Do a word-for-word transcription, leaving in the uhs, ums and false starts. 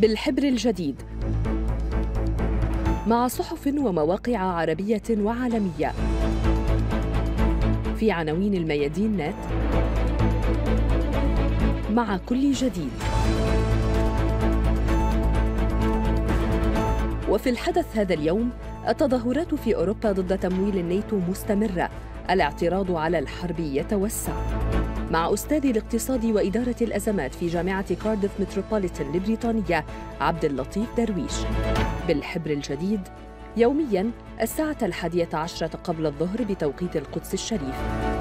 بالحبر الجديد مع صحف ومواقع عربية وعالمية في عناوين الميادين نت مع كل جديد. وفي الحدث هذا اليوم: التظاهرات في أوروبا ضد تمويل الناتو مستمرة، الاعتراض على الحرب يتوسع. مع أستاذ الاقتصاد وإدارة الأزمات في جامعة كاردف متروبوليتان البريطانية عبد اللطيف درويش. بالحبر الجديد يومياً الساعة الحادية عشرة قبل الظهر بتوقيت القدس الشريف.